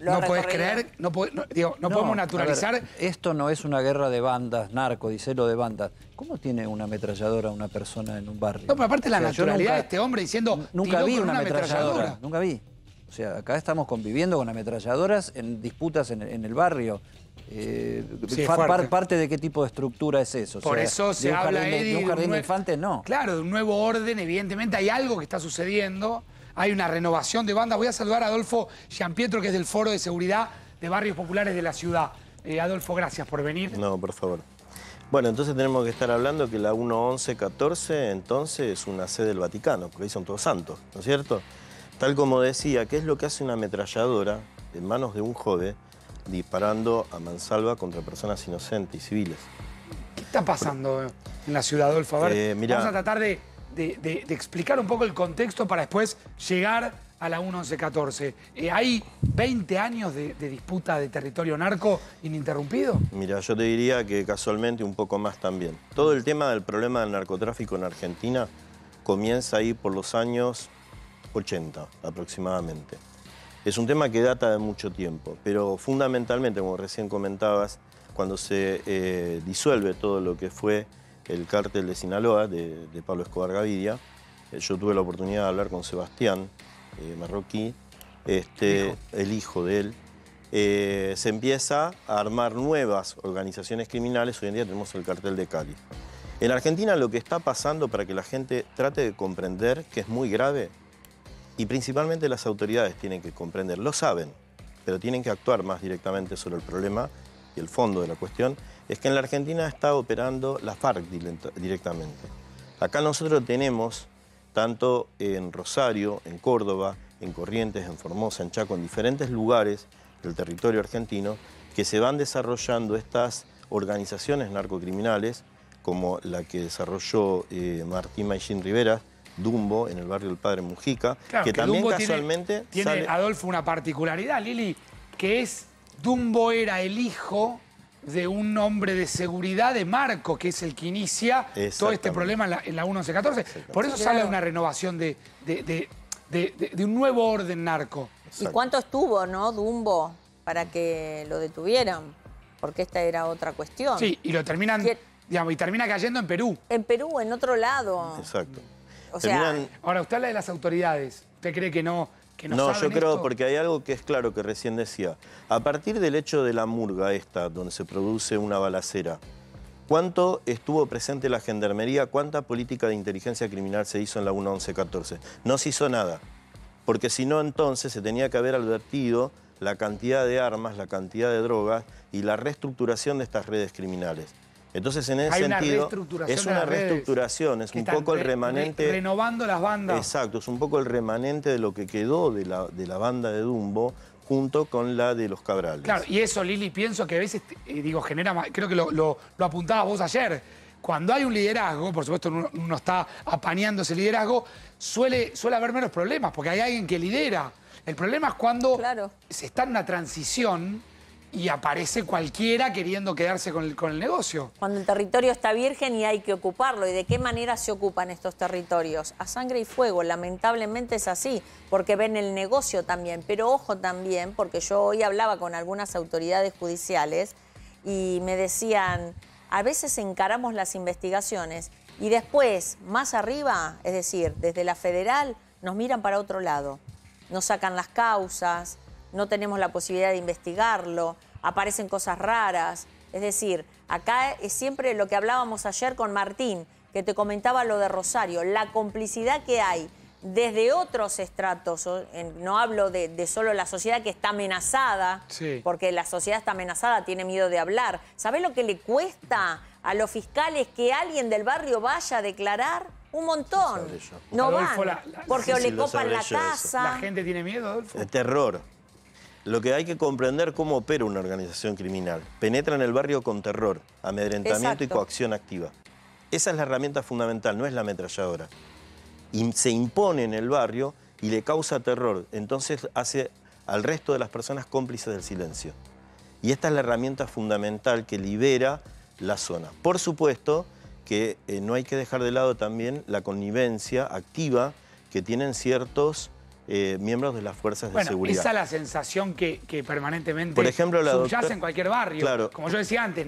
No puedes creer, no podemos naturalizar. Ver, esto no es una guerra de bandas, narco, diselo de bandas. ¿Cómo tiene una ametralladora una persona en un barrio? No, pero aparte la naturalidad de este hombre diciendo... Nunca vi una ametralladora, nunca vi. O sea, acá estamos conviviendo con ametralladoras en disputas en el barrio. Sí, parte de qué tipo de estructura es eso. Por eso se habla, Eddie, de un jardín de infantes, no. Claro, de un nuevo orden, evidentemente hay algo que está sucediendo. Hay una renovación de bandas. Voy a saludar a Adolfo Giampietro, que es del Foro de Seguridad de Barrios Populares de la Ciudad. Adolfo, gracias por venir. No, por favor. Bueno, entonces tenemos que estar hablando que la 1.11.14, entonces, es una sede del Vaticano, porque ahí son todos santos, ¿no es cierto? Tal como decía, ¿qué es lo que hace una ametralladora en manos de un joven disparando a mansalva contra personas inocentes y civiles? ¿Qué está pasando en la ciudad, Adolfo? A ver, mirá, vamos a tratar de explicar un poco el contexto para después llegar a la 1.11.14. ¿Hay 20 años de disputa de territorio narco ininterrumpido? Mira, yo te diría que casualmente un poco más también. Todo el tema del problema del narcotráfico en Argentina comienza ahí por los años 80 aproximadamente. Es un tema que data de mucho tiempo, pero fundamentalmente, como recién comentabas, cuando se disuelve todo lo que fue el cártel de Sinaloa, de Pablo Escobar Gaviria. Yo tuve la oportunidad de hablar con Sebastián Marroquín, el hijo de él. Se empieza a armar nuevas organizaciones criminales. Hoy en día tenemos el cartel de Cali. En Argentina lo que está pasando, para que la gente trate de comprender que es muy grave, y principalmente las autoridades tienen que comprender, lo saben, pero tienen que actuar más directamente sobre el problema y el fondo de la cuestión, es que en la Argentina está operando la FARC directamente. Acá nosotros tenemos, tanto en Rosario, en Córdoba, en Corrientes, en Formosa, en Chaco, en diferentes lugares del territorio argentino, que se van desarrollando estas organizaciones narcocriminales, como la que desarrolló Martín Mayín Rivera, Dumbo, en el barrio del Padre Mujica, claro, que también Dumbo casualmente... Tiene, Adolfo, una particularidad, Lili, que es... Dumbo era el hijo de un hombre de seguridad de Marco, que es el que inicia todo este problema en la 1.11.14. Por eso sale una renovación de un nuevo orden narco. Exacto. ¿Y cuánto estuvo, no, Dumbo, para que lo detuvieran? Porque esta era otra cuestión. Sí, y lo terminan, digamos, y termina cayendo en Perú. En Perú, en otro lado. Exacto. O sea... Ahora, usted habla de las autoridades. ¿Usted cree que no...? No, yo creo, esto, porque hay algo que es claro que recién decía. A partir del hecho de la murga esta, donde se produce una balacera, ¿cuánto estuvo presente la gendarmería? ¿Cuánta política de inteligencia criminal se hizo en la 1.11.14? No se hizo nada, porque si no entonces se tenía que haber advertido la cantidad de armas, la cantidad de drogas y la reestructuración de estas redes criminales. Entonces, en ese sentido, es una reestructuración, es un poco el remanente... Renovando las bandas. Exacto, es un poco el remanente de lo que quedó de la banda de Dumbo junto con la de los Cabrales. Claro, y eso, Lili, pienso que a veces, genera más... Creo que lo apuntabas vos ayer. Cuando hay un liderazgo, por supuesto uno está apañando ese liderazgo, suele haber menos problemas, porque hay alguien que lidera. El problema es cuando se está en una transición... Y aparece cualquiera queriendo quedarse con el negocio. Cuando el territorio está virgen y hay que ocuparlo. ¿Y de qué manera se ocupan estos territorios? A sangre y fuego, lamentablemente es así, porque ven el negocio también. Pero ojo también, porque yo hoy hablaba con algunas autoridades judiciales y me decían, a veces encaramos las investigaciones y después, más arriba, es decir, desde la federal, nos miran para otro lado. Nos sacan las causas... No tenemos la posibilidad de investigarlo, aparecen cosas raras. Es decir, acá es siempre lo que hablábamos ayer con Martín, que te comentaba lo de Rosario, la complicidad que hay desde otros estratos. No hablo de solo la sociedad que está amenazada, sí, porque la sociedad está amenazada, tiene miedo de hablar. ¿Sabés lo que le cuesta a los fiscales que alguien del barrio vaya a declarar? Un montón. No Adolfo, van, porque sí, le copan la casa. ¿La gente tiene miedo, Adolfo? El terror. Lo que hay que comprender cómo opera una organización criminal. Penetra en el barrio con terror, amedrentamiento, exacto, y coacción activa. Esa es la herramienta fundamental, no es la ametralladora. Y se impone en el barrio y le causa terror. Entonces hace al resto de las personas cómplices del silencio. Y esta es la herramienta fundamental que libera la zona. Por supuesto que no hay que dejar de lado también la connivencia activa que tienen ciertos miembros de las fuerzas de seguridad. Esa es la sensación que permanentemente, por ejemplo, la subyace en cualquier barrio. Claro. Como yo decía antes,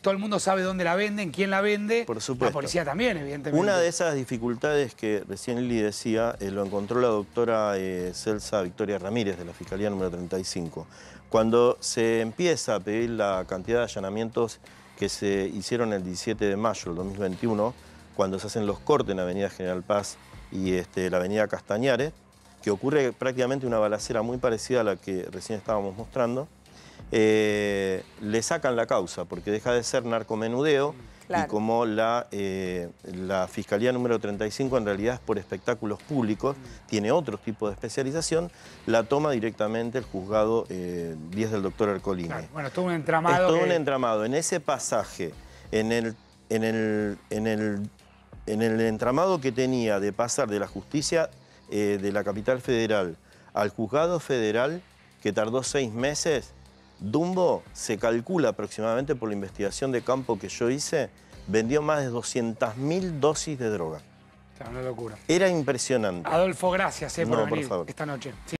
todo el mundo sabe dónde la venden, quién la vende. Por supuesto. La policía también, evidentemente. Una de esas dificultades que recién Eli decía, lo encontró la doctora Celsa Victoria Ramírez, de la Fiscalía número 35. Cuando se empieza a pedir la cantidad de allanamientos que se hicieron el 17 de mayo del 2021, cuando se hacen los cortes en la Avenida General Paz y la Avenida Castañares, que ocurre prácticamente una balacera muy parecida a la que recién estábamos mostrando, le sacan la causa, porque deja de ser narcomenudeo. Claro. Y como la Fiscalía número 35 en realidad es por espectáculos públicos, tiene otro tipo de especialización, la toma directamente el juzgado 10 del doctor Ercolini. Claro. Bueno, es todo un entramado. Es todo un entramado. En ese pasaje, en el entramado que tenía de pasar de la justicia de la capital federal al juzgado federal, que tardó 6 meses, Dumbo, se calcula aproximadamente por la investigación de campo que yo hice, vendió más de 200.000 dosis de droga. Claro, una locura. Era impresionante. Adolfo, gracias por venir esta noche. Sí.